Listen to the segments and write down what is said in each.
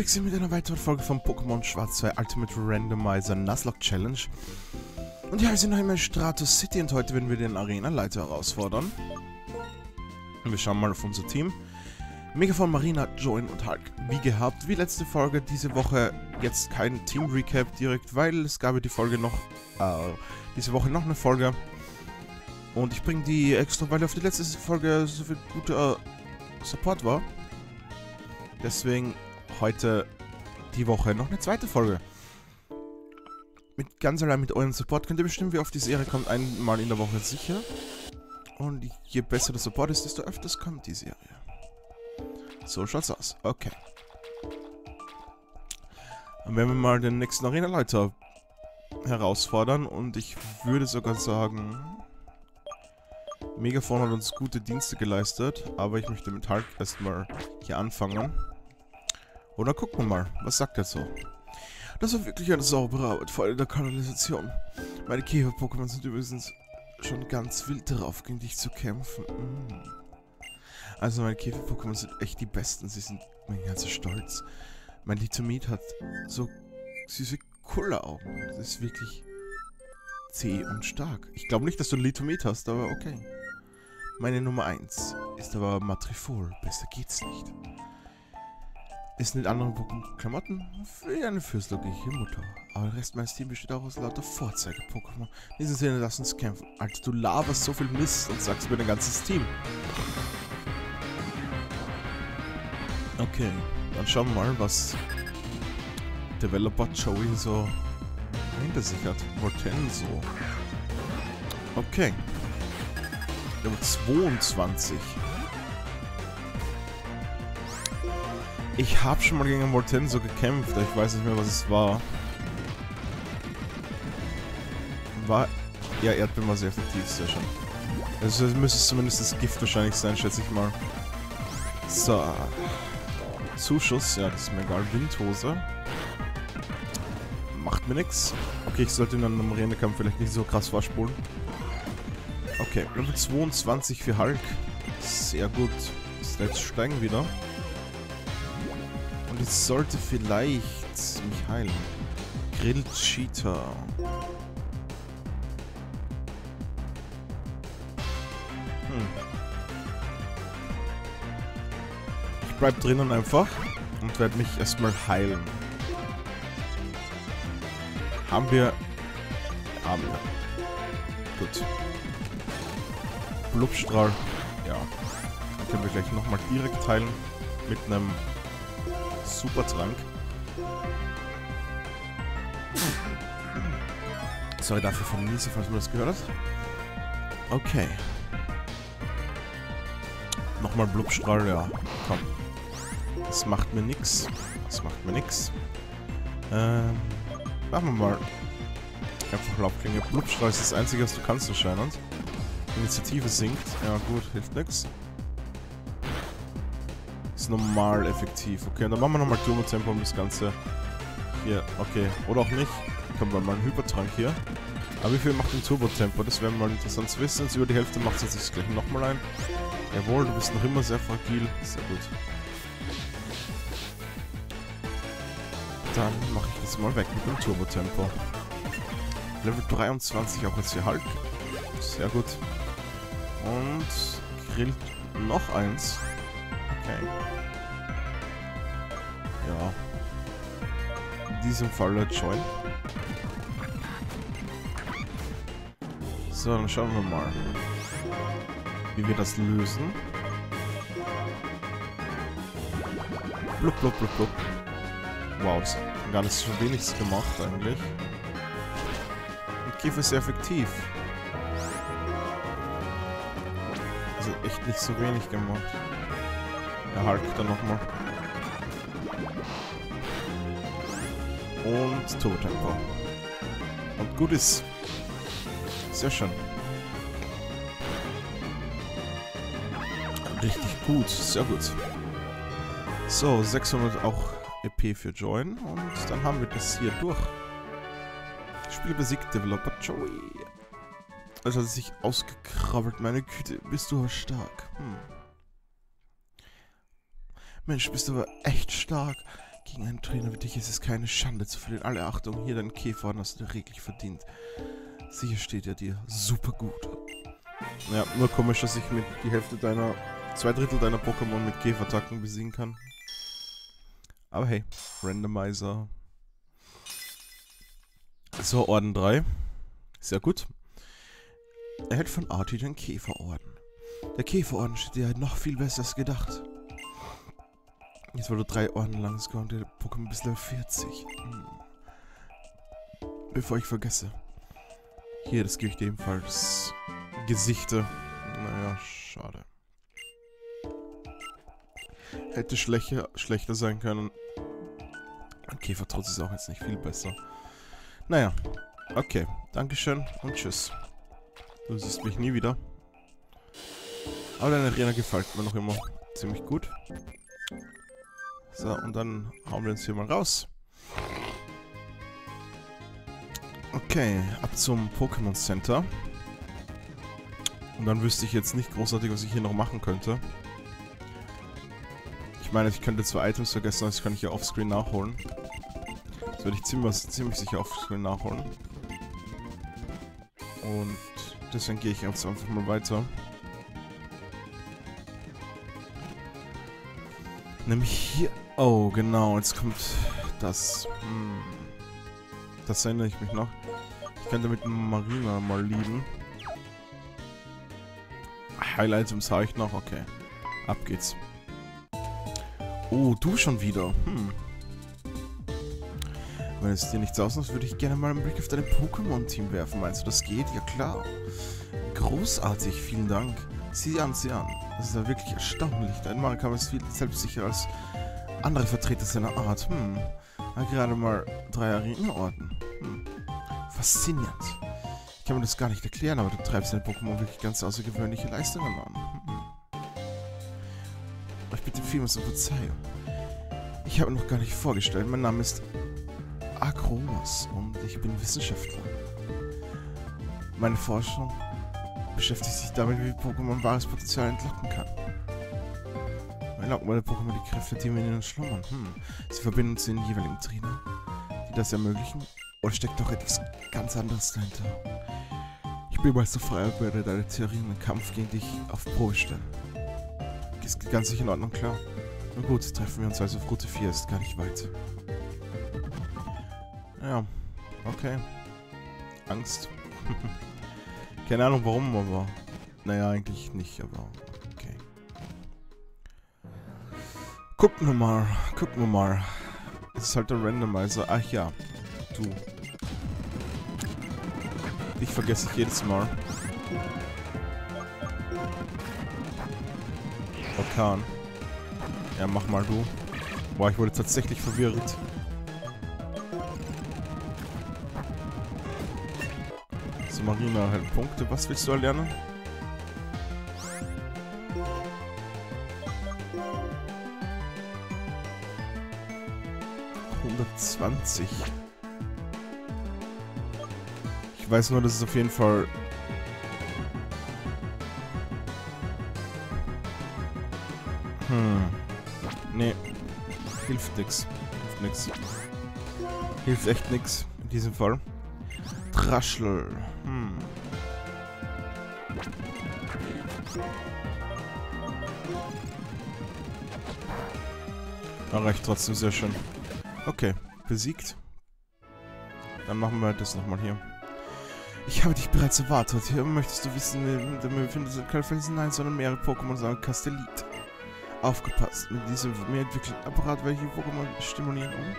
Hubex mit einer weiteren Folge von Pokémon Schwarz 2 Ultimate Randomizer Nuzlocke Challenge. Und ja, wir sind noch einmal in Stratos City und heute werden wir den Arenaleiter herausfordern. Und wir schauen mal auf unser Team. Megafon, Marina, Join und Hulk. Wie gehabt, wie letzte Folge, diese Woche jetzt kein Team-Recap direkt, weil es gab ja diese Woche noch eine Folge. Und ich bringe die extra, weil auf die letzte Folge so viel guter Support war. Deswegen heute die Woche noch eine zweite Folge. Ganz allein mit eurem Support könnt ihr bestimmen, wie oft die Serie kommt. Einmal in der Woche sicher. Und je besser der Support ist, desto öfters kommt die Serie. So schaut's aus. Okay. Dann werden wir mal den nächsten Arenaleiter herausfordern. Und ich würde sogar sagen, Megafon hat uns gute Dienste geleistet. Aber ich möchte mit Hulk erstmal hier anfangen. Oder gucken wir mal, was sagt er so? Das war wirklich eine saubere Arbeit, vor allem der Kanalisation. Meine Käfer-Pokémon sind übrigens schon ganz wild darauf, gegen dich zu kämpfen. Also meine Käfer-Pokémon sind echt die besten, sie sind mein ganzer Stolz. Mein Litomid hat so süße Kulleraugen. Das ist wirklich zäh und stark. Ich glaube nicht, dass du ein Litomid hast, aber okay. Meine Nummer 1 ist aber Matrifol, besser geht's nicht. Ist mit anderen Klamotten wie eine fürsorgliche Mutter. Aber der Rest meines Teams besteht auch aus lauter Vorzeige-Pokémon. In diesem Sinne, lass uns kämpfen. Alter, du laberst so viel Mist und sagst mir dein ganzes Team. Okay, dann schauen wir mal, was Developer Joey so hinter sich hat. Voltenso. Okay. Level 22. Ich habe schon mal gegen Voltenso gekämpft, ich weiß nicht mehr, was es war. Ja, Erdbeeren war sehr effektiv, sehr schön. Also müsste es zumindest das Gift wahrscheinlich sein, schätze ich mal. So. Zuschuss, ja, das ist mir egal. Windhose. Macht mir nichts. Okay, ich sollte in einem Arenakampf vielleicht nicht so krass vorspulen. Okay, Level 22 für Hulk. Sehr gut. Stats steigen wieder. Ich sollte vielleicht mich heilen. Grill Cheater. Ich bleib drinnen einfach und werde mich erstmal heilen. Haben wir. Gut. Blubstrahl. Ja. Dann können wir gleich nochmal direkt heilen. Mit einem Supertrank. Sorry dafür von Nisa, falls man das gehört hat. Okay. Nochmal Blubstrahl, ja. Komm. Das macht mir nix. Machen wir mal. Einfach Laubklinge. Blubstrahl ist das einzige, was du kannst anscheinend. Initiative sinkt. Ja gut, hilft nix. Normal effektiv. Okay, und dann machen wir nochmal Turbo-Tempo um das Ganze hier. Okay, oder auch nicht. Kommen wir mal einen Hypertrank hier. Aber wie viel macht ein Turbo-Tempo? Das wäre mal interessant zu wissen. Über die Hälfte macht es jetzt gleich nochmal ein. Jawohl, du bist noch immer sehr fragil. Sehr gut. Dann mache ich das mal weg mit dem Turbo-Tempo. Level 23 auch jetzt hier Hulk. Sehr gut. Und grillt noch eins. Okay. Ja. In diesem Fall Join. So, dann schauen wir mal, wie wir das lösen. Blub, blub, blub, blub. Wow, das hat gar nicht so wenig gemacht eigentlich. Und Käfer ist sehr effektiv. Also echt nicht so wenig gemacht. Ja, Hulk dann nochmal. Und Turbo-Tempo. Und gut ist. Sehr schön. Richtig gut, sehr gut. So, 600 auch EP für Join. Und dann haben wir das hier durch. Spiel besiegt Developer Joey. Also hat er sich ausgekrabbelt, meine Güte. Bist du stark. Mensch, bist du aber echt stark. Gegen einen Trainer wie dich ist es keine Schande zu verlieren. Alle Achtung, hier deinen Käfer hast du dir reglich verdient. Sicher steht er dir super gut. Ja, nur komisch, dass ich mit die Hälfte deiner, 2/3 deiner Pokémon mit Käferattacken besiegen kann. Aber hey, Randomizer. So, Orden 3. Sehr gut. Erhält von Arti den Käferorden. Der Käferorden steht dir noch viel besser als gedacht. Jetzt, weil du 3 Orden lang scoren, der Pokémon bis Level 40. Bevor ich vergesse. Hier, das gebe ich dir ebenfalls. Gesichter. Naja, schade. Hätte schlechter sein können. Käfertrotz ist auch jetzt nicht viel besser. Naja, okay. Dankeschön und tschüss. Du siehst mich nie wieder. Aber deine Arena gefällt mir noch immer ziemlich gut. So, und dann hauen wir uns hier mal raus. Okay, ab zum Pokémon Center. Und dann wüsste ich jetzt nicht großartig, was ich hier noch machen könnte. Ich meine, ich könnte 2 Items vergessen, das kann ich ja offscreen nachholen. Das werde ich ziemlich sicher offscreen nachholen. Und deswegen gehe ich jetzt einfach mal weiter. Nämlich hier... Oh, genau, jetzt kommt das. Das erinnere ich mich noch. Ich könnte mit Marina mal lieben. Highlights im Zeichen noch, okay. Ab geht's. Oh, du schon wieder. Wenn es dir nichts ausmacht, würde ich gerne mal einen Blick auf dein Pokémon-Team werfen. Meinst du, das geht? Ja klar. Großartig, vielen Dank. Sieh an. Das ist ja wirklich erstaunlich. Dein Mann kam es viel selbstsicherer als andere Vertreter seiner Art. Gerade mal 3 Arenenorten. Faszinierend. Ich kann mir das gar nicht erklären, aber du treibst deine Pokémon wirklich ganz außergewöhnliche Leistungen an. Ich bitte vielmals um Verzeihung. Ich habe noch gar nicht vorgestellt. Mein Name ist Akromas und ich bin Wissenschaftler. Meine Forschung beschäftigt sich damit, wie Pokémon wahres Potenzial entlocken kann. Erlaubt meine Pokémon die Kräfte, die in ihnen schlummern. Sie verbinden uns in den jeweiligen Trainer, die das ermöglichen. Oder steckt doch etwas ganz anderes dahinter? Ich bin meist so frei und werde deine Theorien im Kampf gegen dich auf Probe stellen. Ist ganz sicher in Ordnung, klar. Na gut, treffen wir uns also auf Route 4, ist gar nicht weit. Ja, okay. Angst. Keine Ahnung warum, aber... Naja, eigentlich nicht, aber... Okay. Gucken wir mal. Das ist halt der Randomizer. Ach ja. Du. Dich vergesse ich jedes Mal. Orkan. Ja, mach mal du. Boah, ich wurde tatsächlich verwirrt. So, Marina, halt Punkte. Was willst du erlernen? Ich weiß nur, dass es auf jeden Fall... Nee. Hilft echt nix in diesem Fall. Draschel. Reicht trotzdem sehr schön. Okay, besiegt. Dann machen wir halt das nochmal hier. Ich habe dich bereits erwartet. Hier möchtest du wissen, wir finden in Kalfelsen, nein, sondern mehrere Pokémon sagen Kastellit. Aufgepasst, mit diesem mehr entwickelten Apparat werde ich Pokémon stimulieren und...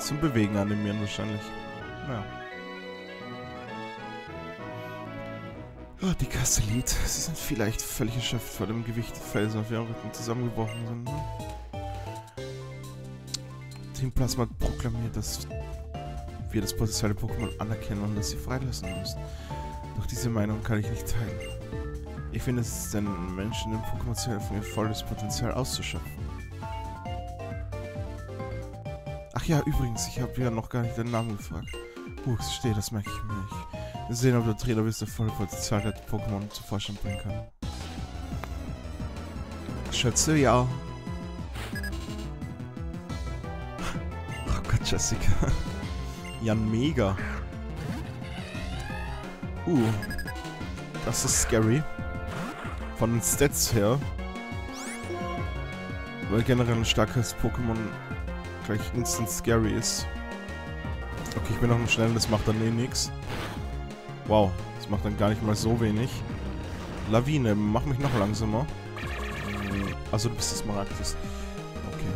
zum Bewegen animieren wahrscheinlich. Naja. Oh, die Kastellit. Sie sind vielleicht völlig erschöpft vor dem Gewicht der Felsen auf ihrem Rücken zusammengebrochen sind. Team Plasma hat proklamiert, dass wir das potenzielle Pokémon anerkennen und dass sie freilassen müssen. Doch diese Meinung kann ich nicht teilen. Ich finde, es ist den Menschen, dem Pokémon zu helfen, ihr volles Potenzial auszuschöpfen. Ach ja, übrigens, ich habe ja noch gar nicht deinen Namen gefragt. Verstehe, das merke ich mir nicht. Wir sehen, ob der Trainer bis der volle Potenzial der Pokémon zu Vorschein bringen kann. Schätze, ja. Oh Gott, Jessica. Ja, mega. Das ist scary. Von den Stats her. Weil generell ein starkes Pokémon gleich instant scary ist. Okay, ich bin noch im Schnellen, das macht dann eh nichts. Wow, das macht dann gar nicht mal so wenig. Lawine, mach mich noch langsamer. Also du bist das Smaragdis. Okay.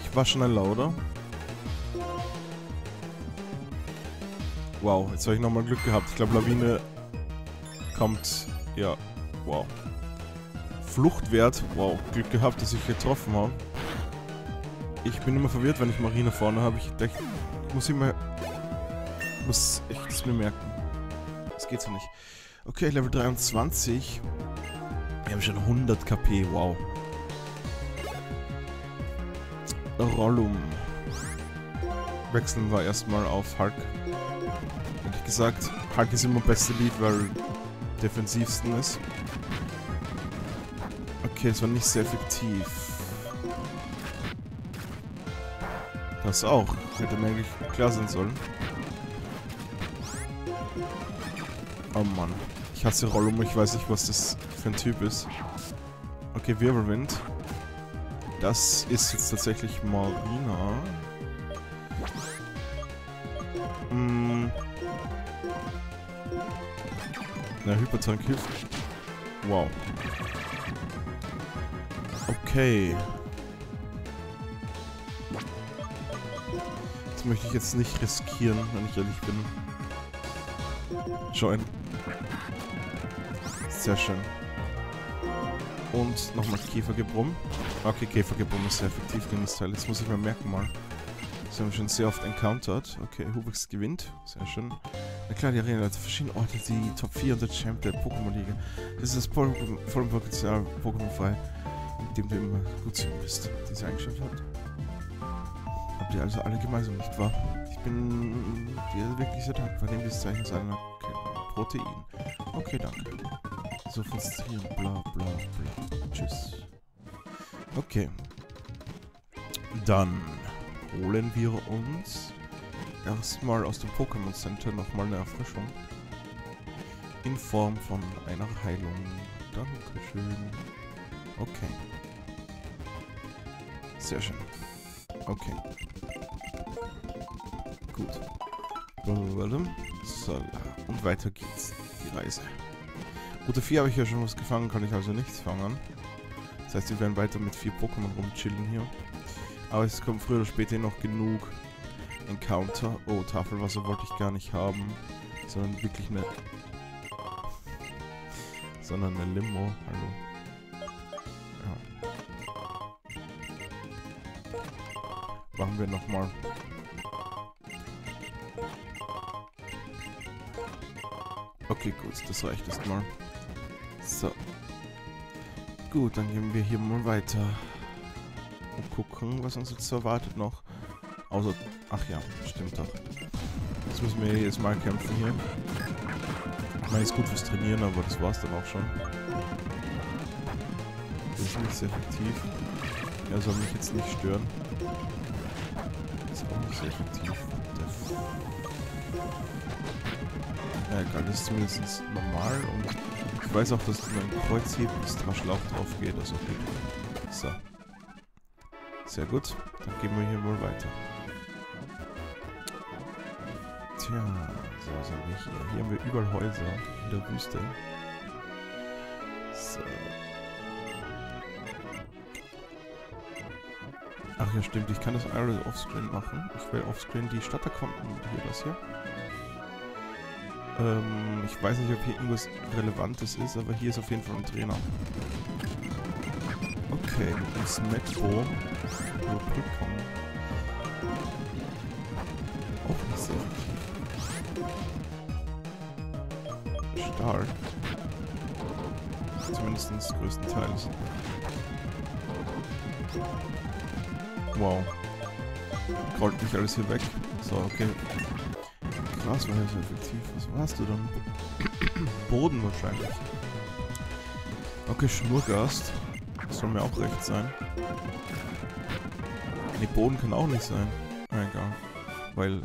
Ich war schneller, oder? Wow, jetzt habe ich nochmal Glück gehabt. Ich glaube, Lawine kommt... Ja, wow. Fluchtwert. Wow, Glück gehabt, dass ich getroffen habe. Ich bin immer verwirrt, wenn ich Marina vorne habe. Ich denke, ich muss immer... muss echt das mir merken. Das geht so nicht. Okay, Level 23. Wir haben schon 100 KP, wow. Rollum. Wechseln wir erstmal auf Hulk. Ehrlich gesagt, Hulk ist immer beste Lead, weil defensivsten ist. Okay, es war nicht sehr effektiv. Das auch. Hätte mir eigentlich klar sein sollen. Oh Mann. Ich hasse Rollum, ich weiß nicht, was das für ein Typ ist. Okay, Wirbelwind. Das ist jetzt tatsächlich Marina. Hm. Na, Hypertank hilft. Wow. Okay. Das möchte ich jetzt nicht riskieren, wenn ich ehrlich bin. Join. Sehr schön. Und nochmal Käfergebrumm. Okay, Käfergebrumm ist sehr effektiv, das Teil. Jetzt muss ich mir merken mal. Das haben wir schon sehr oft encountered. Okay, Hubex gewinnt. Sehr schön. Na klar, die Arena hat verschiedene Orte, die Top 4 und der Champ der Pokémon-Liga. Das ist das volle Potenzial Pokémon frei, mit dem du immer gut zu bist, diese Eigenschaft hat. Habt ihr also alle gemeinsam, nicht wahr? Ich bin dir wirklich sehr dankbar. Nehmt das Zeichen seiner Protein. Okay, danke. So frustrierend, bla bla bla. Tschüss. Okay. Dann holen wir uns erstmal aus dem Pokémon Center nochmal eine Erfrischung. In Form von einer Heilung. Dankeschön. Okay. Sehr schön. Okay. Gut. So, und weiter geht's. Die Reise. Route 4 habe ich ja schon was gefangen, kann ich also nichts fangen. Das heißt, wir werden weiter mit 4 Pokémon rumchillen hier. Aber es kommt früher oder später noch genug Encounter. Oh, Tafelwasser wollte ich gar nicht haben. Sondern wirklich eine... sondern eine Limo. Hallo. Machen wir nochmal. Okay, gut, das reicht erstmal. So. Gut, dann gehen wir hier mal weiter. Und gucken, was uns jetzt erwartet noch. Außer. Ach ja, stimmt doch. Jetzt müssen wir jedes Mal kämpfen hier. Ich meine, ist gut fürs Trainieren, aber das war's dann auch schon. Das ist nicht sehr effektiv. Er soll mich jetzt nicht stören. Auch nicht sehr effektiv. Ja, egal, das ist zumindest normal und ich weiß auch, dass mein Kreuzheben Straschlauch drauf geht, also gut. So. Sehr gut, dann gehen wir hier wohl weiter. Tja, so sind wir hier. Hier haben wir überall Häuser in der Wüste. So. Ach ja, stimmt, ich kann das alles offscreen machen. Ich will offscreen die Stadterkonten hier, das hier. Ich weiß nicht, ob hier irgendwas Relevantes ist, aber hier ist auf jeden Fall ein Trainer. Okay, mit uns Metro. Auch nicht sehr stark. Zumindest größtenteils. Wow. Rollt mich alles hier weg. So, okay. Krass, war ja so effektiv. Was warst du dann? Boden wahrscheinlich. Okay, Schnurgast. Das soll mir auch recht sein. Ne, Boden kann auch nicht sein. Egal. Weil...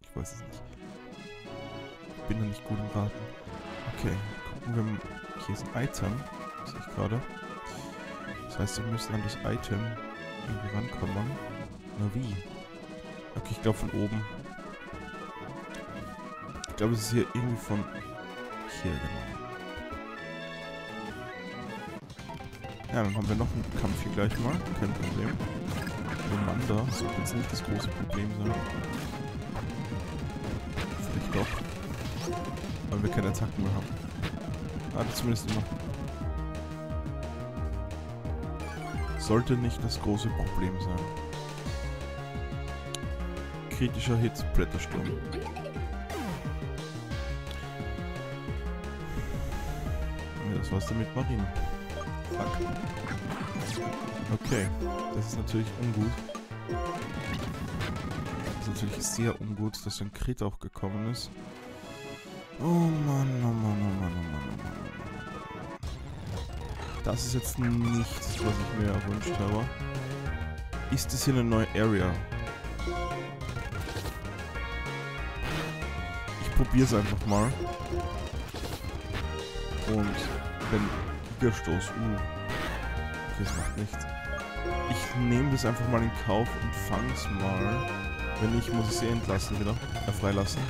ich weiß es nicht. Ich bin da nicht gut im Raten. Okay, gucken wir mal. Hier ist ein Item. Das sehe ich gerade. Das heißt, wir müssen an das Item irgendwie rankommen. Na wie? Okay, ich glaube von oben. Ich glaube, es ist hier irgendwie von... hier, genau. Ja, dann haben wir noch einen Kampf hier gleich mal. Kein Problem. Manda sollte jetzt nicht das große Problem sein. Vielleicht doch. Weil wir keine Attacken mehr haben. Ah, zumindest immer. Sollte nicht das große Problem sein. Kritischer Hit, Blättersturm. Ja, das war's damit, Marine. Fuck. Okay, das ist natürlich ungut. Das ist natürlich sehr ungut, dass ein Crit auch gekommen ist. Oh Mann, oh Mann, oh Mann, oh Mann, oh Mann. Das ist jetzt nicht das, was ich mir erwünscht habe. Ist das hier eine neue Area? Ich probiere es einfach mal. Und wenn Gigastoß, das macht nichts. Ich nehme das einfach mal in Kauf und fang's mal. Wenn nicht, muss ich sie entlassen wieder. Freilassen.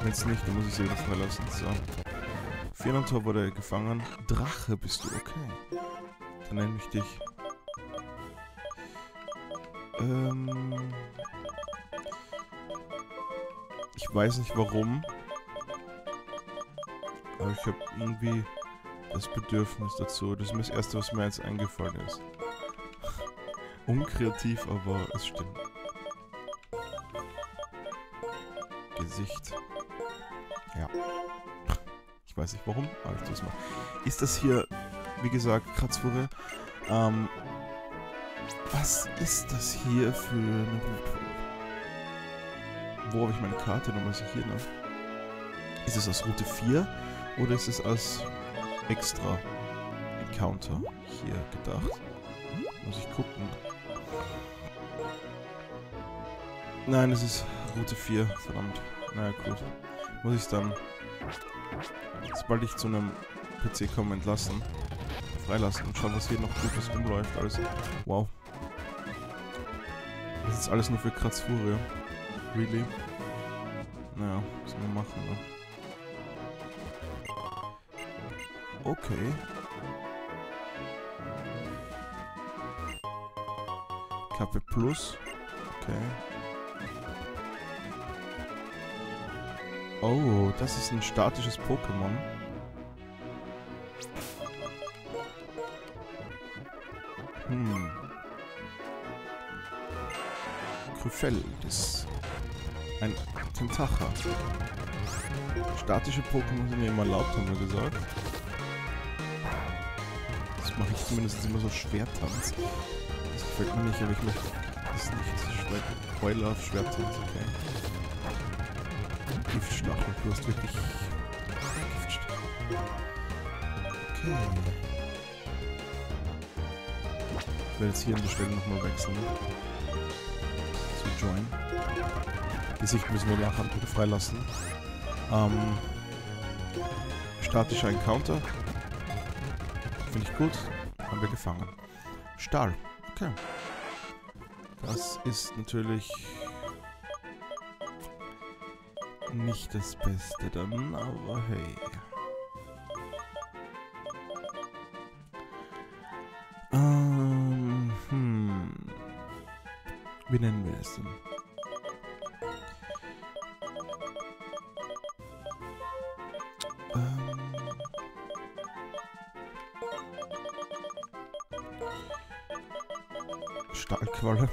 Wenn es nicht, dann muss ich sie wieder freilassen. So. Ferntor wurde gefangen. Drache bist du, okay. Dann nenne ich dich. Ich weiß nicht warum. Aber ich habe irgendwie das Bedürfnis dazu. Das ist mir das Erste, was mir jetzt eingefallen ist. Unkreativ, aber es stimmt. Gesicht. Ja. Ich weiß nicht warum, aber ich tue es mal. Ist das hier, wie gesagt, Kratzfuhre? Was ist das hier für eine Route? Wo habe ich meine Karte? Nochmal ist hier, ne? Ist es aus Route 4 oder ist es aus extra Encounter hier gedacht? Muss ich gucken. Nein, es ist Route 4, verdammt. Naja, gut. Muss ich dann... sobald ich zu einem PC komme, entlassen. Freilassen und schauen, was hier noch Gutes rumläuft. Alles. Wow. Das ist alles nur für Kratzfurie. Really? Naja, was soll man machen, ne? Okay. KP Plus. Okay. Oh, das ist ein statisches Pokémon. Kryphell, das ist ein Tentacher. Statische Pokémon sind ja immer erlaubt, haben wir gesagt. Das mache ich zumindest immer so Schwertanz. Das gefällt mir nicht, aber ich möchte das nicht. Heuler auf Schwertanz, okay. Giftstachel, du hast wirklich Giftstachel. Okay. Ich werde jetzt hier an der Stelle nochmal wechseln. Zu Join. Gesicht müssen wir nachher bitte freilassen. Statischer Encounter. Finde ich gut. Haben wir gefangen. Stahl. Okay. Das ist natürlich... nicht das Beste dann, aber hey. Wie nennen wir es denn? Stahlqualle.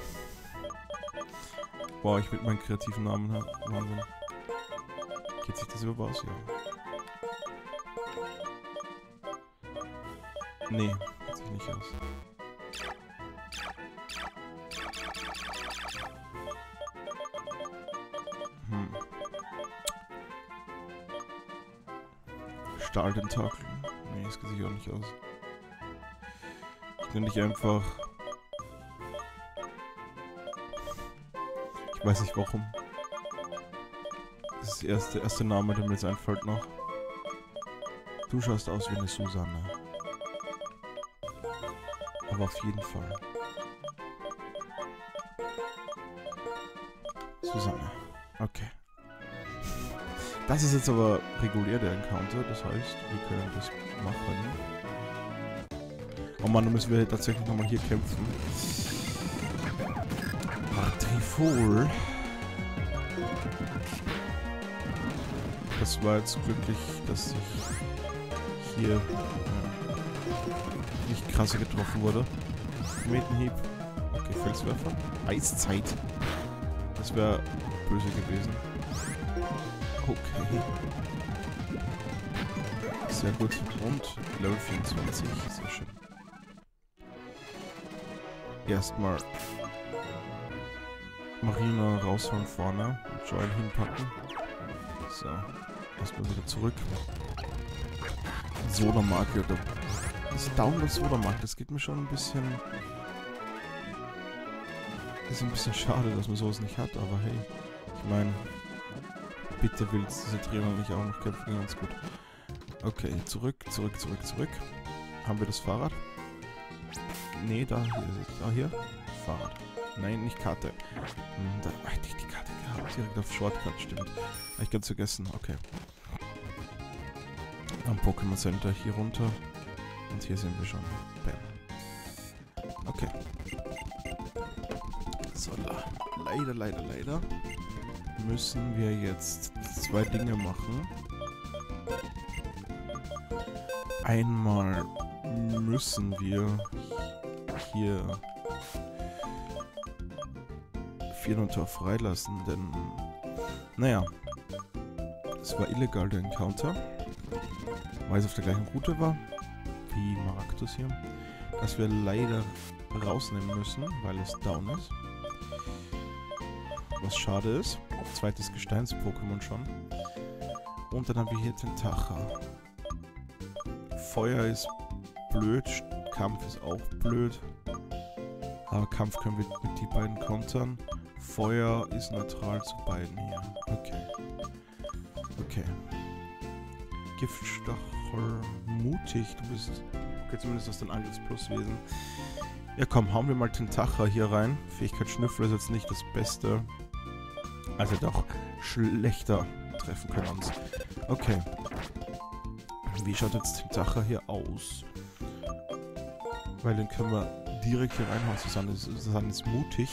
Wow, ich will meinen kreativen Namen haben. Wahnsinn. Geht sich das überhaupt aus? Ja. Nee, geht sich nicht aus. Stahltentakel. Nee, das sieht auch nicht aus. Ich nenne dich einfach... Ich weiß nicht warum. Das ist der erste Name, der mir jetzt einfällt noch. Du schaust aus wie eine Susanne. Aber auf jeden Fall. Susanne. Okay. Das ist jetzt aber regulär der Encounter, das heißt, wir können das machen. Oh Mann, dann müssen wir tatsächlich nochmal hier kämpfen. Partie 4. Das war jetzt glücklich, dass ich hier nicht krasser getroffen wurde. Metenhieb. Okay, Felswerfer. Eiszeit. Das wäre böse gewesen. Okay. Sehr gut. Und Level 24. Sehr schön. Erstmal Marina raushauen vorne. Joel hinpacken. So. Erstmal wieder zurück. Sodamarke oder... Das Download-Sodamarke, das geht mir schon ein bisschen... Das ist ein bisschen schade, dass man sowas nicht hat, aber hey. Ich meine... Bitte willst diese Trainer nicht auch noch kämpfen, ganz gut. Okay, zurück. Haben wir das Fahrrad? Nee, da, hier ist es. Da, hier. Fahrrad. Nein, nicht Karte. Da hätte ich die Karte gehabt. Direkt auf Shortcut, stimmt. Habe ich ganz vergessen, okay. Am Pokémon Center hier runter. Und hier sind wir schon. Bam. Okay. So, leider. Müssen wir jetzt zwei Dinge machen. Einmal müssen wir hier Viernotor freilassen, denn naja, es war illegal der Encounter, weil es auf der gleichen Route war wie Maractus hier, dass wir leider rausnehmen müssen, weil es down ist. Was schade ist. Zweites Gesteins-Pokémon schon. Und dann haben wir hier Tentacha. Feuer ist blöd, Kampf ist auch blöd. Aber Kampf können wir mit die beiden kontern. Feuer ist neutral zu beiden hier. Okay. Okay. Giftstachel. Mutig, du bist... Okay, zumindest aus den Angriffspluswesen. Ja komm, hauen wir mal Tentacha hier rein. Fähigkeit Schnüffler ist jetzt nicht das Beste. Also doch schlechter treffen können uns. Okay. Wie schaut jetzt Tentacha hier aus? Weil den können wir direkt hier reinhauen. Susanne ist mutig.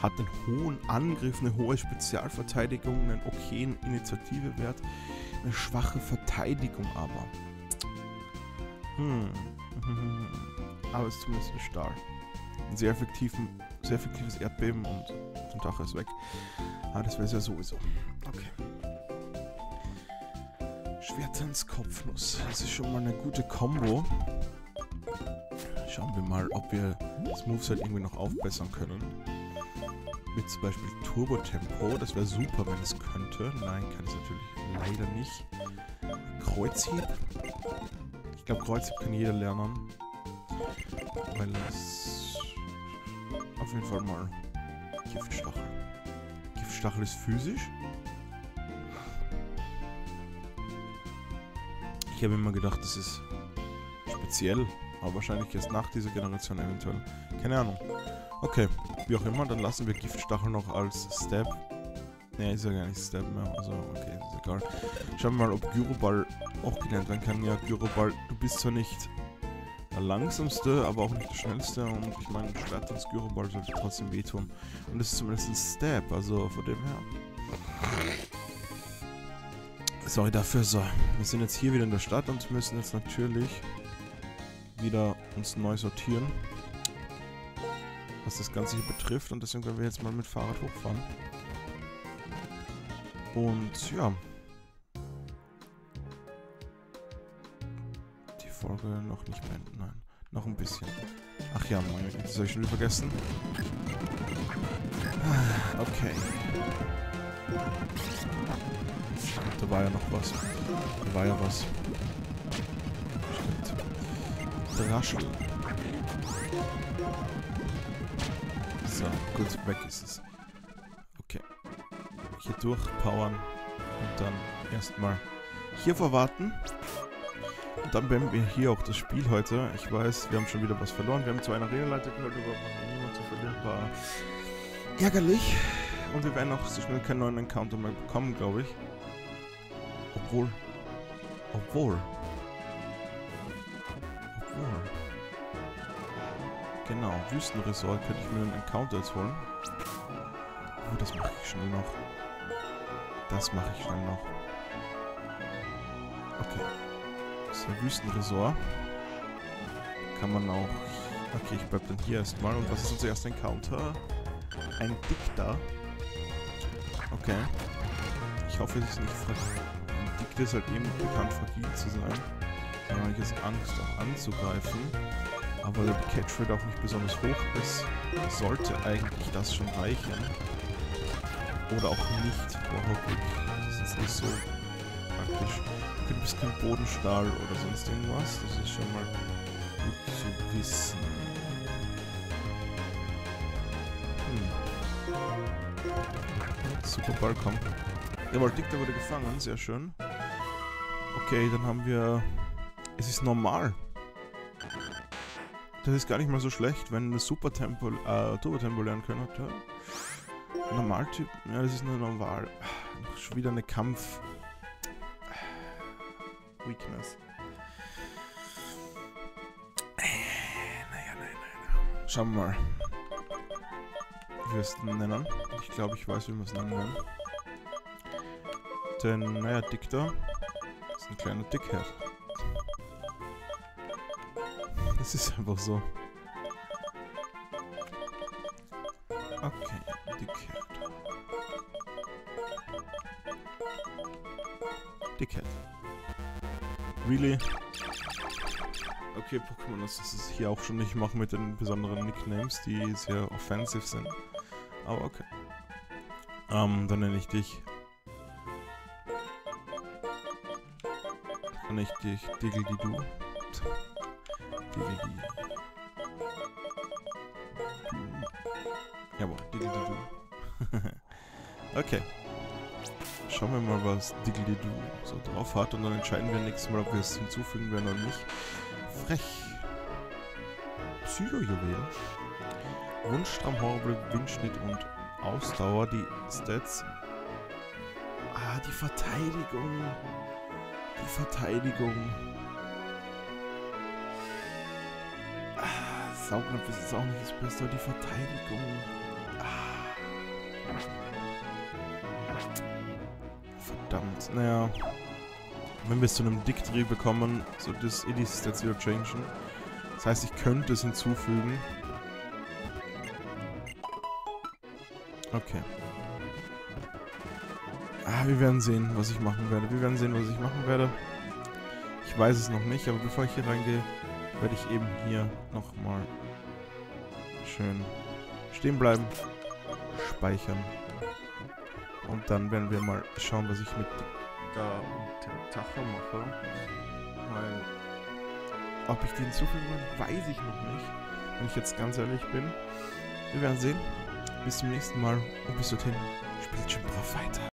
Hat einen hohen Angriff, eine hohe Spezialverteidigung, einen okayen Initiativewert. Eine schwache Verteidigung aber. Aber es ist zumindest ein Stahl. Ein sehr effektives Erdbeben und Tentacha ist weg. Ah, das wäre es ja sowieso. Okay. Schwerter ins Kopfnuss. Das ist schon mal eine gute Kombo. Schauen wir mal, ob wir das Moveset irgendwie noch aufbessern können. Mit zum Beispiel Turbo-Tempo. Das wäre super, wenn es könnte. Nein, kann es natürlich leider nicht. Kreuzhieb. Ich glaube, Kreuzhieb kann jeder lernen. Weil es auf jeden Fall mal Giftstachel. Giftstachel ist physisch. Ich habe immer gedacht, das ist speziell, aber wahrscheinlich erst nach dieser Generation eventuell. Keine Ahnung. Okay, wie auch immer, dann lassen wir Giftstachel noch als Stab. Ne, ist ja gar nicht Stab mehr, also okay, ist egal. Schauen wir mal, ob Gyroball auch genannt werden kann. Ja, Gyroball, du bist zwar nicht... Der langsamste, aber auch nicht der schnellste, und ich meine, Schwert und Skyroball sollte trotzdem wehtun. Und das ist zumindest ein Stab, also von dem her. Sorry dafür, so. Wir sind jetzt hier wieder in der Stadt und müssen jetzt natürlich wieder uns neu sortieren, was das Ganze hier betrifft, und deswegen können wir jetzt mal mit Fahrrad hochfahren. Und ja. Folge noch nicht beenden, nein. Noch ein bisschen. Ach ja, meine Güte, das habe ich schon wieder vergessen. Okay. Da war ja noch was. Da war ja was. Stimmt. Draschel. So, gut, weg ist es. Okay. Hier durchpowern. Und dann erstmal hier verwarten. Und dann beenden wir hier auch das Spiel heute. Ich weiß, wir haben schon wieder was verloren. Wir haben zwar eine Regelleiter gehört, aber niemand zu verlieren war ärgerlich. Und wir werden auch so schnell keinen neuen Encounter mehr bekommen, glaube ich. Obwohl. Genau, Wüstenresort könnte ich mir einen Encounter jetzt holen. Oh, das mache ich schnell noch. Okay. Das ist ein Wüstenresort. Kann man auch... Okay, ich bleib dann hier erstmal. Und was ist unser erster Encounter? Ein Dicta. Okay. Ich hoffe, es ist nicht fragil. Ein Dicta ist halt eben bekannt, fragil zu sein. Da habe ich jetzt Angst, auch anzugreifen. Aber der Catchrate auch nicht besonders hoch ist, sollte eigentlich das schon reichen. Oder auch nicht. Überhaupt nicht. Das ist jetzt nicht so praktisch. Du bist kein Bodenstahl oder sonst irgendwas. Das ist schon mal gut zu wissen. Super Ball, komm. Jawohl, Dicta wurde gefangen. Sehr schön. Okay, dann haben wir... Es ist normal. Das ist gar nicht mal so schlecht, wenn das Super-Tempo... Turbo-Tempo lernen können. Ja. Normaltyp? Ja, das ist nur normal. Schon wieder eine Kampf... Weakness. Naja, nein. Schauen wir mal. Wie wir es nennen. Ich glaube, ich weiß, wie wir es nennen. Denn, naja, Dicta ist ein kleiner Dickhead. Das ist einfach so. Okay, Dickhead. Dickhead. Really? Okay, Pokémon, das ist es hier auch schon nicht machen mit den besonderen Nicknames, die sehr offensiv sind. Aber okay. Dann nenne ich dich. Diggeldidu. Diggeldidu. Jawohl, Diggeldidu. Okay. Schauen wir mal, was Diggeldidu so drauf hat und dann entscheiden wir nächstes Mal, ob wir es hinzufügen werden oder nicht. Frech. Psychojuwel. Wunschstramm, Horrible, Windschnitt und Ausdauer. Die Stats. Ah, die Verteidigung. Ah, Saugnapf ist jetzt auch nicht das Beste, aber die Verteidigung. Verdammt, naja. Wenn wir es zu einem Dictry bekommen, so das Edis jetzt wieder changen. Das heißt, ich könnte es hinzufügen. Okay. Ah, wir werden sehen, was ich machen werde. Ich weiß es noch nicht, aber bevor ich hier reingehe, werde ich eben hier nochmal schön stehen bleiben, speichern. Und dann werden wir mal schauen, was ich mit da und dem Tacho mache. Weil, ob ich den hinzufügen will, weiß ich noch nicht. Wenn ich jetzt ganz ehrlich bin. Wir werden sehen. Bis zum nächsten Mal und bis dorthin. Spielt schon brav weiter.